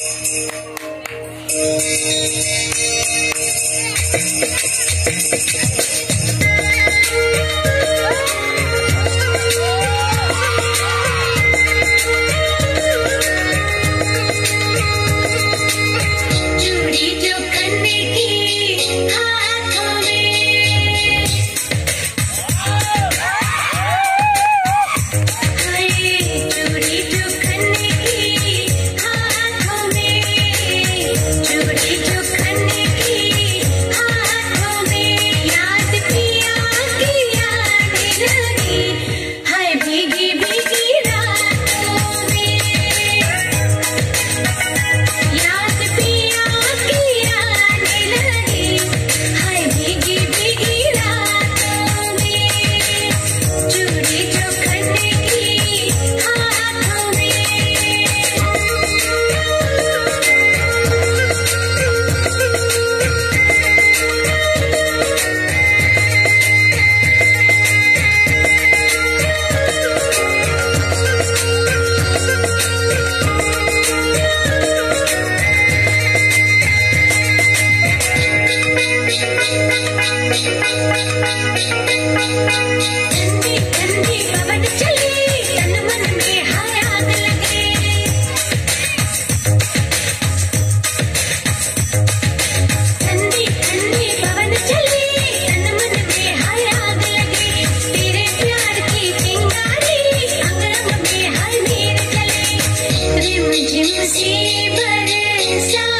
Jim, see, but